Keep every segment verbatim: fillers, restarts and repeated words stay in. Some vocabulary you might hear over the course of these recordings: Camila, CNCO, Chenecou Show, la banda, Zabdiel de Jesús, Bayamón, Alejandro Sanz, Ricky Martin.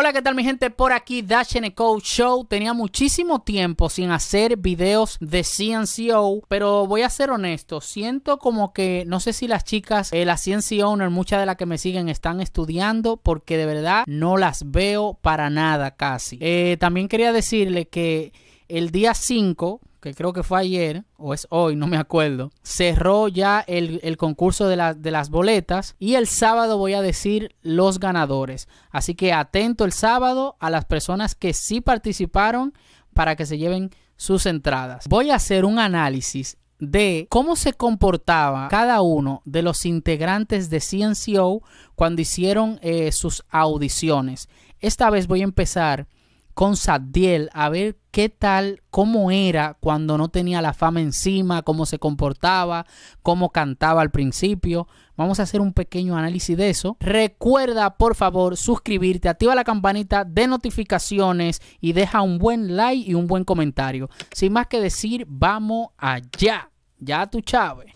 Hola, ¿qué tal mi gente? Por aquí Chenecou Show. Tenía muchísimo tiempo sin hacer videos de C N C O, pero voy a ser honesto, siento como que no sé si las chicas, eh, las C N C O owner, muchas de las que me siguen están estudiando, porque de verdad no las veo para nada casi. Eh, también quería decirle que el día cinco, que creo que fue ayer o es hoy, no me acuerdo, cerró ya el, el concurso de, la, de las boletas, y el sábado voy a decir los ganadores. Así que atento el sábado a las personas que sí participaron para que se lleven sus entradas. Voy a hacer un análisis de cómo se comportaba cada uno de los integrantes de C N C O cuando hicieron eh, sus audiciones. Esta vez voy a empezar con Zabdiel, a ver qué tal, cómo era cuando no tenía la fama encima, cómo se comportaba, cómo cantaba al principio. Vamos a hacer un pequeño análisis de eso. Recuerda, por favor, suscribirte, activa la campanita de notificaciones y deja un buen like y un buen comentario. Sin más que decir, vamos allá. Ya tú sabes.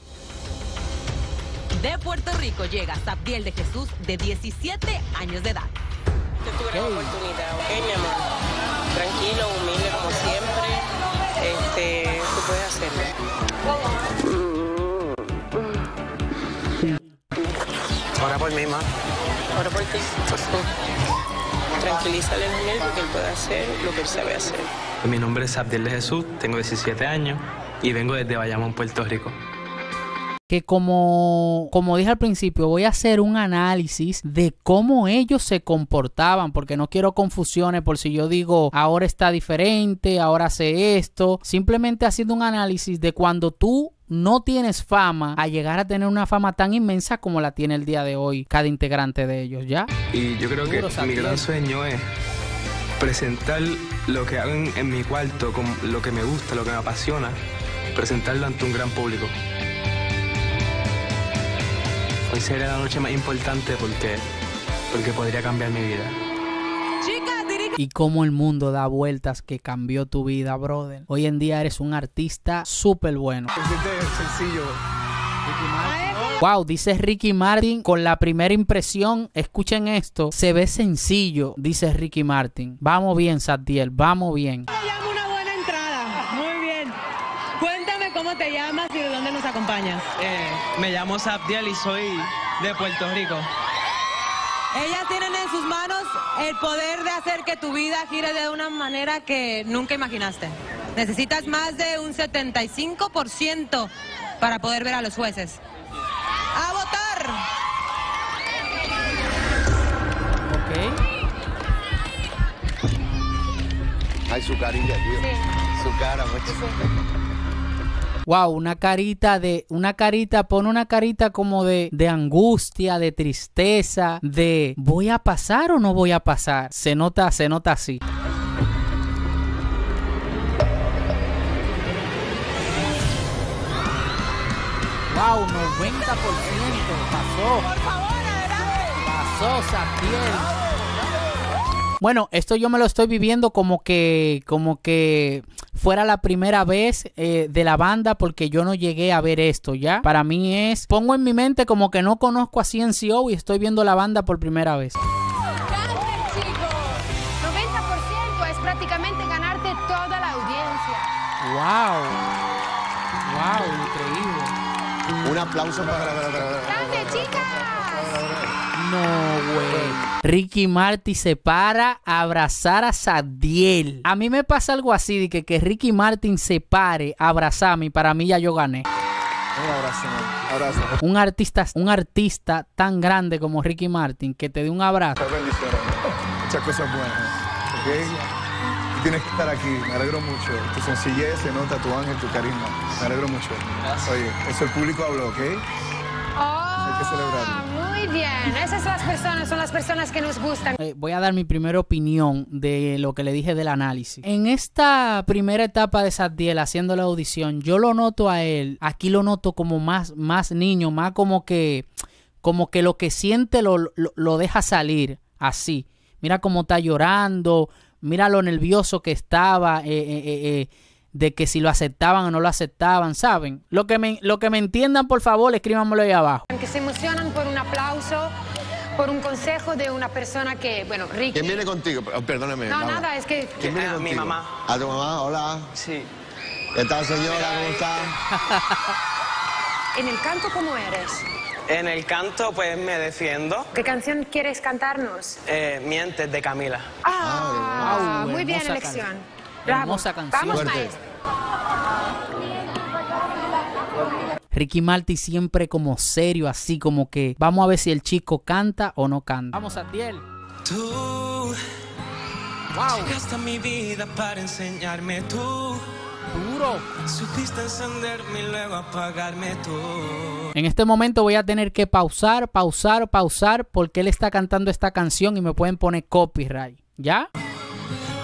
De Puerto Rico llega Zabdiel de Jesús, de diecisiete años de edad. Yo tuve okay. la oportunidad, ok, mi amor. Tranquilo, humilde como siempre. Este, tú puedes hacerlo. Ahora por mí, ma. Ahora por ti. Tranquilízale a él, porque él puede hacer lo que él sabe hacer. Mi nombre es Zabdiel de Jesús, tengo diecisiete años y vengo desde Bayamón, Puerto Rico. Que como, como dije al principio, voy a hacer un análisis de cómo ellos se comportaban, porque no quiero confusiones por si yo digo ahora está diferente, ahora hace esto. Simplemente haciendo un análisis de cuando tú no tienes fama a llegar a tener una fama tan inmensa como la tiene el día de hoy cada integrante de ellos, ¿ya? Y yo creo que mi gran sueño es presentar lo que hago en mi cuarto, con lo que me gusta, lo que me apasiona, presentarlo ante un gran público. Hoy sería la noche más importante porque, porque podría cambiar mi vida. Y cómo el mundo da vueltas, que cambió tu vida, brother. Hoy en día eres un artista súper bueno. Sencillo. Wow, dice Ricky Martin con la primera impresión. Escuchen esto. Se ve sencillo, dice Ricky Martin. Vamos bien, Zabdiel, vamos bien. Me llamo una buena entrada. Muy bien. Cuéntame cómo te llamas y de dónde nos acompañas. Eh, me llamo Zabdiel y soy de Puerto Rico. Ellas tienen en sus manos el poder de hacer que tu vida gire de una manera que nunca imaginaste. Necesitas más de un setenta y cinco por ciento para poder ver a los jueces. ¡A votar! Ok. Ay, su carilla, tío. Sí. Su cara, mucho. Wow, una carita de, una carita, pone una carita como de, de angustia, de tristeza, de ¿voy a pasar o no voy a pasar? Se nota, se nota así. Wow, noventa por ciento pasó. Por favor, adelante. Pasó, Zabdiel. Bueno, esto yo me lo estoy viviendo como que, como que fuera la primera vez eh, de la banda, porque yo no llegué a ver esto, ¿ya? Para mí es, pongo en mi mente como que no conozco a C N C O y estoy viendo la banda por primera vez. ¡Gracias, chicos! noventa por ciento es prácticamente ganarte toda la audiencia. ¡Wow! ¡Wow! Increíble. Un aplauso para... ¡Gracias, chicas! No, güey. Ricky Martin se para a abrazar a Zabdiel. A mí me pasa algo así, de que, que Ricky Martin se pare a abrazarme, y para mí ya yo gané. Un abrazo, abrazo. Un artista, un artista tan grande como Ricky Martin, que te dé un abrazo. Muchas bendiciones, muchas cosas buenas, ¿ok? Tienes que estar aquí, me alegro mucho. Tu sencillez se nota, tu ángel, tu carisma. Me alegro mucho. Oye, eso el público habló, ¿ok? Oh, hay que celebrarlo. Muy bien, esas son las personas, son las personas que nos gustan. Eh, voy a dar mi primera opinión de lo que le dije del análisis. En esta primera etapa de Zabdiel haciendo la audición, yo lo noto a él, aquí lo noto como más, más niño, más como que, como que lo que siente lo, lo, lo deja salir, así. Mira cómo está llorando, mira lo nervioso que estaba, eh, eh, eh, de que si lo aceptaban o no lo aceptaban, ¿saben? Lo que me, lo que me entiendan, por favor, escríbanmelo ahí abajo. Que se emocionan por un aplauso, por un consejo de una persona que, bueno, Ricky... ¿Quién viene contigo? Perdóname. No, mamá. Nada, es que... ¿Quién viene eh, contigo? Mi mamá. ¿A tu mamá? Hola. Sí. ¿Qué tal, señora? ¿Cómo está? ¿En el canto cómo eres? En el canto, pues, me defiendo. ¿Qué canción quieres cantarnos? Eh, Mientes, de Camila. Ah, ah bueno. Muy bien, elección. Can... Bravo. Hermosa canción. Vamos, Fuerte. maestro. Ricky Martin siempre como serio, así como que vamos a ver si el chico canta o no canta. Vamos, Zabdiel. Tú wow. llegaste a mi vida para enseñarme tú. Duro. Supiste encenderme y luego apagarme tú. En este momento voy a tener que pausar, pausar, pausar, porque él está cantando esta canción y me pueden poner copyright. ¿Ya?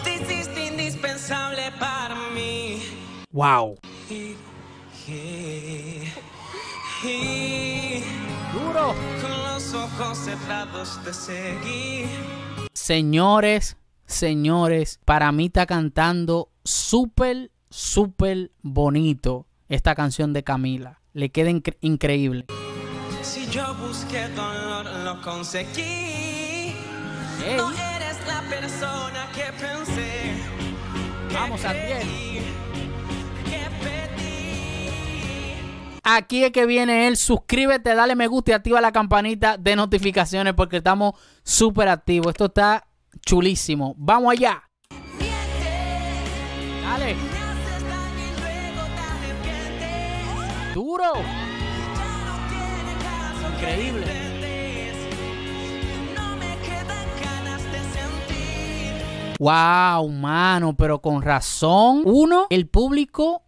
Te hiciste indispensable para mí. Wow. Duro. Con los ojos cerrados te seguí. Señores, señores, para mí está cantando súper, súper bonito esta canción de Camila. Le queda incre increíble. Si yo busqué dolor, lo conseguí. Hey. No eres la persona que pensé. Que Vamos a diez. Aquí es que viene él. Suscríbete, dale me gusta y activa la campanita de notificaciones porque estamos súper activos. Esto está chulísimo. ¡Vamos allá! ¡Dale! ¡Duro! Increíble. ¡Wow, mano! Pero con razón. Uno, el público...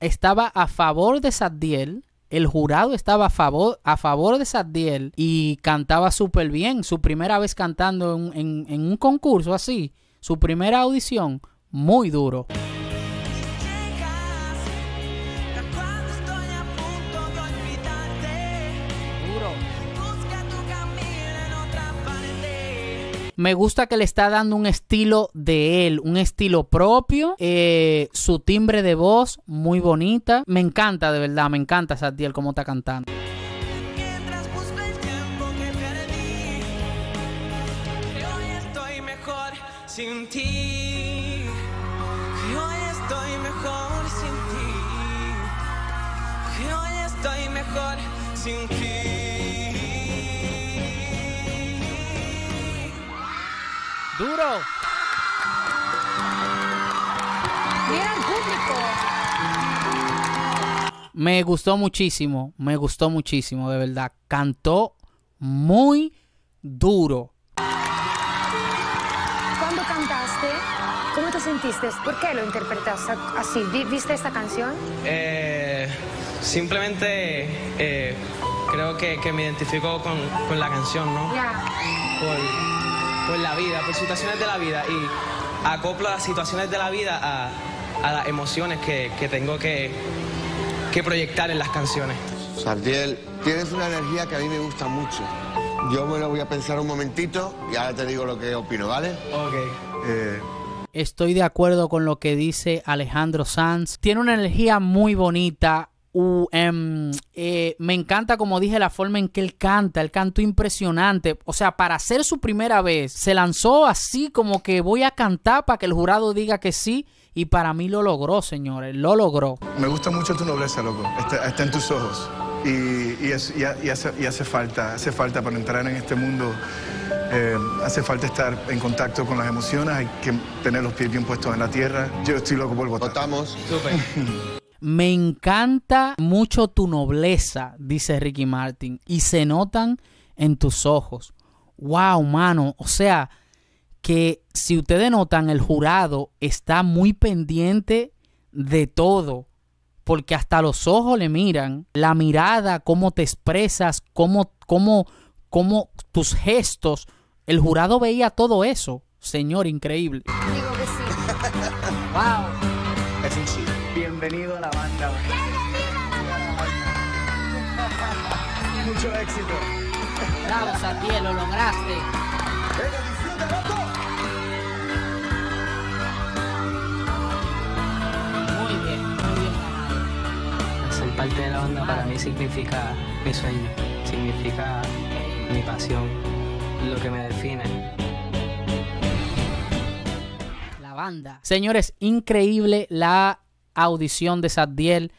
estaba a favor de Zabdiel, el jurado estaba a favor, a favor de Zabdiel y cantaba súper bien. Su primera vez cantando en, en, en un concurso así, su primera audición, muy duro. Me gusta que le está dando un estilo de él, un estilo propio. Eh, su timbre de voz muy bonita. Me encanta, de verdad, me encanta Zabdiel cómo está cantando. Mientras busco el tiempo que perdí, que hoy estoy mejor sin ti. Que hoy estoy mejor sin ti. Que hoy estoy mejor sin ti. Duro. Mira el público. Me gustó muchísimo, me gustó muchísimo, de verdad. Cantó muy duro. ¿Cuándo cantaste? ¿Cómo te sentiste? ¿Por qué lo interpretaste así? ¿Viste esta canción? Eh, simplemente eh, creo que, que me identifico con, con la canción, ¿no? Yeah. Por... por la vida, por situaciones de la vida y acoplo las situaciones de la vida a, a las emociones que, que tengo que, que proyectar en las canciones. Zabdiel, tienes una energía que a mí me gusta mucho. Yo me lo voy a pensar un momentito y ahora te digo lo que opino, ¿vale? Ok. Eh... Estoy de acuerdo con lo que dice Alejandro Sanz. Tiene una energía muy bonita. Uh, um, eh, me encanta, como dije, la forma en que él canta, el canto impresionante. O sea, para hacer su primera vez, se lanzó así como que voy a cantar para que el jurado diga que sí. Y para mí lo logró, señores, lo logró. Me gusta mucho tu nobleza, loco. Está, está en tus ojos. Y, y, es, y, y, hace, y hace falta, hace falta para entrar en este mundo. Eh, hace falta estar en contacto con las emociones. Hay que tener los pies bien puestos en la tierra. Yo estoy loco por votar. Votamos. Súper. Me encanta mucho tu nobleza, dice Ricky Martin, y se notan en tus ojos. Wow, mano. O sea, que si ustedes notan, el jurado está muy pendiente de todo, porque hasta los ojos le miran, la mirada, cómo te expresas, cómo, cómo, cómo tus gestos. El jurado veía todo eso. Señor, increíble. Digo que sí. Wow. Es un chico. Bienvenido a la banda. Mucho éxito. Bravo, Zabdiel, lo lograste. Venga, disfruta, loco. Muy bien, muy bien ganado. Ser parte de la banda para mí significa mi sueño, significa mi pasión. lo que me define. La banda. Señores, increíble la audición de Zabdiel.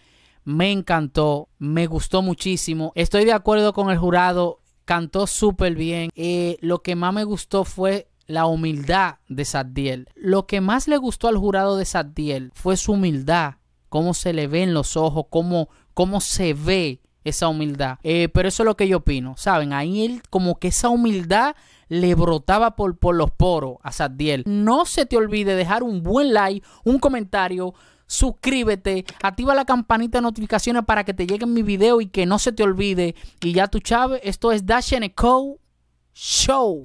Me encantó, me gustó muchísimo. Estoy de acuerdo con el jurado, cantó súper bien. Eh, lo que más me gustó fue la humildad de Zabdiel. Lo que más le gustó al jurado de Zabdiel fue su humildad. Cómo se le ven los ojos, cómo, cómo se ve esa humildad. Eh, pero eso es lo que yo opino, ¿saben? Ahí él como que esa humildad le brotaba por, por los poros a Zabdiel. No se te olvide dejar un buen like, un comentario, suscríbete, activa la campanita de notificaciones para que te lleguen mis videos y que no se te olvide. Y ya tú sabes, esto es Chenecou Show.